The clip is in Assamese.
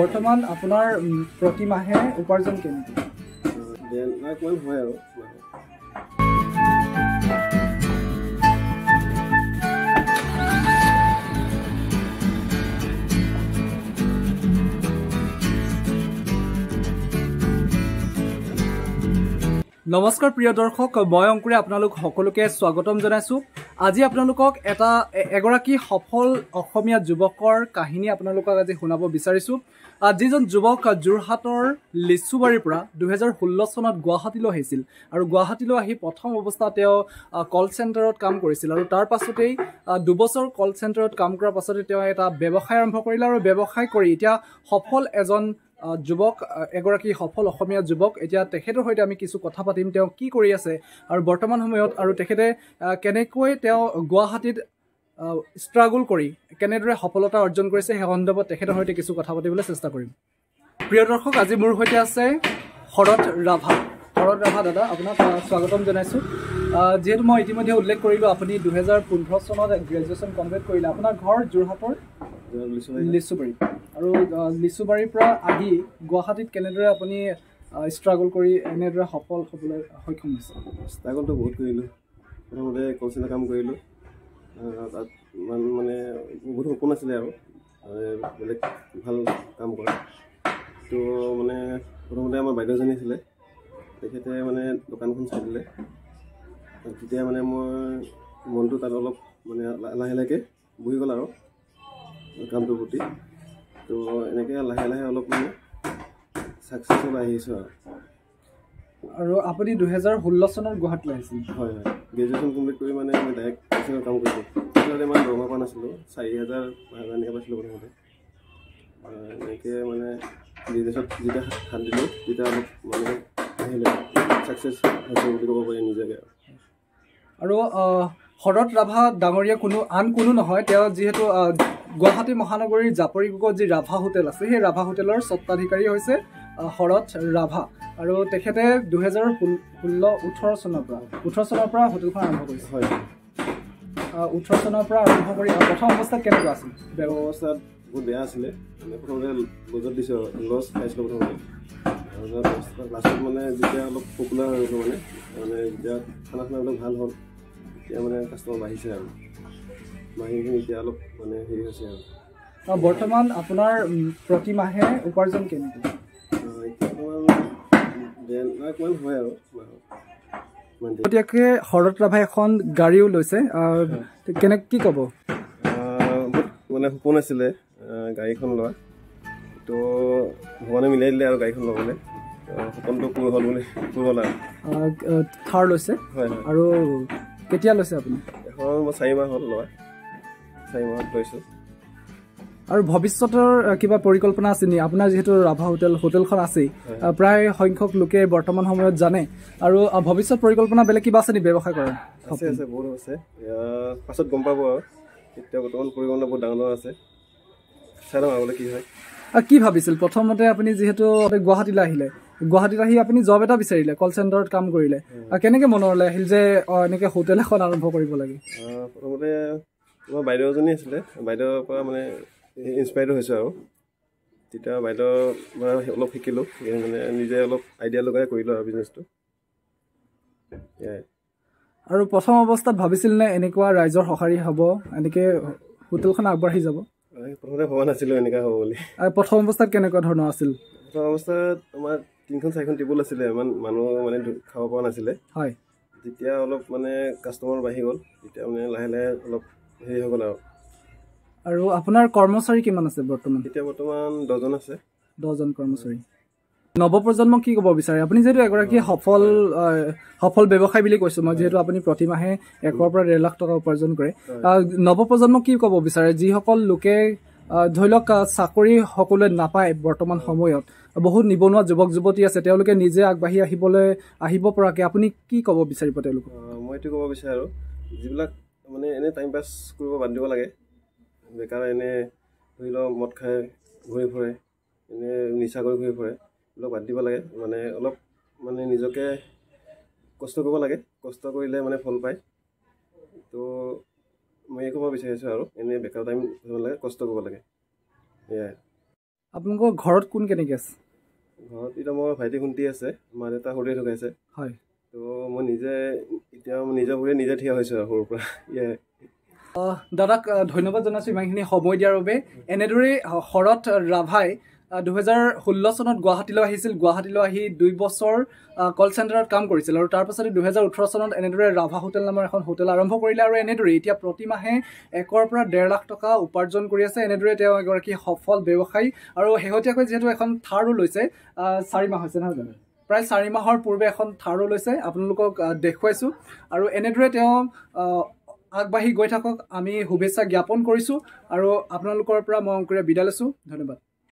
বর্তমান আপনার প্রতি মাহে উপার্জন কেমন? নমস্কাৰ প্ৰিয় দৰ্শক, মই অংকুৰে আপোনালোক সকলোকে স্বাগতম জনাইছোঁ। আজি আপোনালোকক এগৰাকী সফল অসমীয়া যুৱকৰ কাহিনী আপোনালোকক আজি শুনাব বিচাৰিছোঁ, যিজন যুৱক যোৰহাটৰ লিচুবাৰীৰ পৰা 2016 চনত গুৱাহাটীলৈ আহিছিল আৰু গুৱাহাটীলৈ আহি প্ৰথম অৱস্থা তেওঁ কল চেণ্টাৰত কাম কৰিছিল আৰু তাৰ পাছতেই 2 বছৰ কল চেণ্টাৰত কাম কৰাৰ পাছতে তেওঁ এটা ব্যৱসায় আৰম্ভ কৰিলে আৰু ব্যৱসায় কৰি এতিয়া সফল এজন যুৱক, এগৰাকী সফল অসমীয়া যুৱক। এতিয়া তেখেতৰ সৈতে আমি কিছু কথা পাতিম, তেওঁ কি কৰি আছে আৰু বৰ্তমান সময়ত, আৰু তেখেতে কেনেকৈ তেওঁ গুৱাহাটীত ষ্ট্ৰাগল কৰি কেনেদৰে সফলতা অৰ্জন কৰিছে সেই সন্দৰ্ভত তেখেতৰ সৈতে কিছু কথা পাতিবলৈ চেষ্টা কৰিম। প্ৰিয় দৰ্শক, আজি মোৰ সৈতে আছে শৰত ৰাভা। শৰত ৰাভা দাদা, আপোনাক স্বাগতম জনাইছোঁ। যিহেতু মই ইতিমধ্যে উল্লেখ কৰিলোঁ, আপুনি 2015 চনত গ্ৰেজুৱেশ্যন কমপ্লিট কৰিলে। আপোনাৰ ঘৰ যোৰহাটৰ লিচুবাৰী, আৰু লিচুবাৰীৰ পৰা আহি গুৱাহাটীত কেনেদৰে আপুনি ষ্ট্ৰাগল কৰি এনেদৰে সফল হ'বলৈ সক্ষম হৈছে? ষ্ট্ৰাগলটো বহুত কৰিলোঁ। প্ৰথমতে কল চেণ্টাৰ কাম কৰিলোঁ, তাত মানে বহুত সপোন আছিলে আৰু বেলেগ ভাল কাম কৰা। তো মানে প্ৰথমতে আমাৰ বাইদেউজনী আছিলে, তেখেতে মানে দোকানখন চাই দিলে। তেতিয়া মানে মই মনটো তাত অলপ মানে লাহে লাহেকৈ বহি গ'ল আৰু কামটোৰ প্ৰতি। তো এনেকৈ লাহে লাহে অলপ মানে ছাকচেছফুল আহিছোঁ আৰু। আৰু আপুনি 2016 চনত গুৱাহাটীলৈ আহিছিল? হয় হয়, গ্ৰেজুৱেশ্যন কমপ্লিট কৰি মানে মই ডাইৰেক্ট কাম কৰিছোঁ। তেতিয়াহ'লে ইমান দৰমহা পোৱা নাছিলোঁ, 4000 এনেকৈ পাইছিলোঁ প্ৰথমতে। এনেকৈ মানে বিজনেছত যেতিয়া হাত দিলোঁ তেতিয়া অলপ মানে আহিলে, ছাকচেছ হৈছে বুলি ক'ব পাৰি নিজকে। আৰু শৰত ৰাভা ডাঙৰীয়া কোনো আন কোনো নহয়, তেওঁ যিহেতু গুৱাহাটী মহানগৰীৰ জাপৰি গগত যি ৰাভা হোটেল আছে, সেই ৰাভা হোটেলৰ স্বত্বাধিকাৰী হৈছে শৰত ৰাভা। আৰু তেখেতে 2018 চনৰ পৰা হোটেলখন আৰম্ভ কৰিছে। হয়, 18 চনৰ পৰা আৰম্ভ কৰি প্ৰথম অৱস্থাত কেনেকুৱা আছিল? ব্যৱস্থাত বহুত বেয়া আছিলে, প্ৰথমতে বজত দিছোঁ, লছ খাইছিলোঁ প্ৰথমতে। লাষ্টত মানে যেতিয়া অলপ পপুলাৰ হৈ গ'ল, মানে মানে যেতিয়া খানা চানাবিলাক ভাল হ'ল, এতিয়া মানে কাষ্টমাৰ বাঢ়িছে আৰু বাঢ়িখিনি এতিয়া অলপ মানে হেৰি হৈছে আৰু। বৰ্তমান আপোনাৰ প্ৰতি মাহে উপাৰ্জন কেনেকুৱা? হয় আৰু এতিয়াকে শৰত ৰাভা এখন গাড়ীও লৈছে, কেনেকৈ কি ক'ব? মানে সপোন আছিলে গাড়ীখন লোৱা, তো ভগৱানে মিলাই দিলে আৰু গাড়ীখন ল'বলৈ সপোনটো পূৰ হ'ল বুলি পূৰ হ'ল আৰু। থাৰ লৈছে? হয়। আৰু কেতিয়া লৈছে আপুনি? এখন মই 4 মাহ হ'ল লোৱা, 4 মাহত লৈছোঁ। আৰু ভৱিষ্যতৰ কিবা পৰিকল্পনা আছে নেকি? আপোনাৰ যিহেতু ৰাভা হোটেলখন আছেই, প্ৰায় সংখ্যক লোকে বৰ্তমান সময়ত জানে, আৰু ভৱিষ্যত পৰিকল্পনা বেলেগ কিবা আছে নেকি ব্যৱসায় কৰাৰ? আছে আছে, বহুত আছে, পাছত গম পাব আৰু। এতিয়া বৰ্তমান পৰিকল্পনা বহুত ডাঙৰ আছে, চাই লওঁ আগলৈ কি হয়। আৰু কি ভাবিছিল প্ৰথমতে আপুনি? যিহেতু গুৱাহাটীলৈ আহিলে, গুৱাহাটীত আহি আপুনি জব এটা বিচাৰিলে, কল চেণ্টাৰত কাম কৰিলে, কেনেকৈ মনলৈ আহিল যে এনেকৈ হোটেল এখন আৰম্ভ কৰিব লাগে? প্ৰথমতে তোমাৰ বাইদেউ এজনী আছিলে, বাইদেউৰ পৰা মানে ইনস্পায়াৰ্ড হৈছোঁ আৰু। তেতিয়া বাইদেউ মই অলপ শিকিলোঁ, মানে নিজে অলপ আইডিয়া লগাই কৰিলোঁ আৰু বিজনেছটো। আৰু প্ৰথম অৱস্থাত ভাবিছিল নে এনেকুৱা ৰাইজৰ সঁহাৰি হ'ব, এনেকৈ হোটেলখন আগবাঢ়ি যাব? প্ৰথমতে ভবা নাছিলোঁ এনেকুৱা হ'ব বুলি। আৰু প্ৰথম অৱস্থাত কেনেকুৱা ধৰণৰ আছিল? প্ৰথম অৱস্থাত আমাৰ 3খন 4খন টেবুল আছিলে, ইমান মানুহ মানে খাব পৰা নাছিলে। হয়। তেতিয়া অলপ মানে কাষ্টমাৰ বাঢ়ি গ'ল, তেতিয়া মানে লাহে লাহে অলপ হেৰি হৈ গ'ল আৰু। আৰু আপোনাৰ কৰ্মচাৰী কিমান আছে বৰ্তমান? এতিয়া বৰ্তমান 10জন আছে। 10জন কৰ্মচাৰী। নৱপ্ৰজন্মক কি ক'ব বিচাৰে আপুনি? যিহেতু এগৰাকী সফল ব্যৱসায় বুলি কৈছোঁ মই, যিহেতু আপুনি প্ৰতি মাহে 1-2 লাখ টকা উপাৰ্জন কৰে, নৱপ্ৰজন্মক কি ক'ব বিচাৰে? যিসকল লোকে ধৰি লওক চাকৰি সকলোৱে নাপায় বৰ্তমান সময়ত, বহুত নিবনুৱা যুৱক যুৱতী আছে, তেওঁলোকে নিজে আগবাঢ়ি আহিব পৰাকৈ আপুনি কি ক'ব বিচাৰিব তেওঁলোকক? মই এইটো ক'ব বিচাৰোঁ, যিবিলাক মানে এনেই টাইম পাছ কৰিব বাদ দিব লাগে, বেকাৰ এনেই ধৰি লওক মদ খাই ঘূৰি ফুৰে, এনেই নিচা কৰি ঘূৰি ফুৰে, অলপ বাদ দিব লাগে। মানে অলপ মানে নিজকে কষ্ট কৰিব লাগে, কষ্ট কৰিলে মানে ফল পায়। তো মই এই ক'ব বিচাৰিছোঁ আৰু, এনেই বেকাৰ টাইম লাগে, কষ্ট কৰিব লাগে, সেয়াই। আপোনালোকৰ ঘৰত কোন কেনেকৈ আছে? ঘৰত এতিয়া মোৰ ভাইটি খুন্তি আছে, মা দেউতা সৰুতে ঢুকাইছে। হয়, তো মই নিজে এতিয়া নিজৰ ভৰিয়ে নিজে থিয় হৈছোঁ সৰুৰ পৰা। দাদাক ধন্যবাদ জনাইছোঁ ইমানখিনি সময় দিয়াৰ বাবে। এনেদৰে শৰত ৰাভাই 2016 চনত গুৱাহাটীলৈ আহিছিল। গুৱাহাটীলৈ আহি 2 বছৰ কল চেণ্টাৰত কাম কৰিছিল আৰু তাৰপাছতে 2018 চনত এনেদৰে ৰাভা হোটেল নামৰ এখন হোটেল আৰম্ভ কৰিলে আৰু এনেদৰে এতিয়া প্ৰতিমাহে 1-1.5 লাখ টকা উপাৰ্জন কৰি আছে। এনেদৰে তেওঁ এগৰাকী সফল ব্যৱসায়ী আৰু শেহতীয়াকৈ যিহেতু এখন থাৰো লৈছে, 4 মাহ হৈছে নহয় জানো, প্ৰায় 4 মাহৰ পূৰ্বে এখন থাৰো লৈছে, আপোনালোকক দেখুৱাইছোঁ। আৰু এনেদৰে তেওঁ আগবাঢ়ি গৈ থাকক আমি শুভেচ্ছা জ্ঞাপন কৰিছোঁ আৰু আপোনালোকৰ পৰা মই অংকুৰে বিদায় লৈছোঁ। ধন্যবাদ।